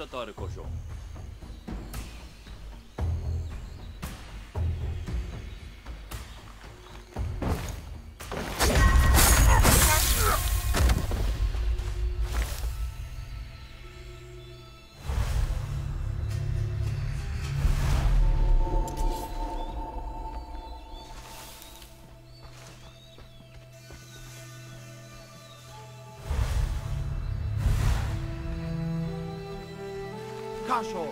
statare koşu. Casual.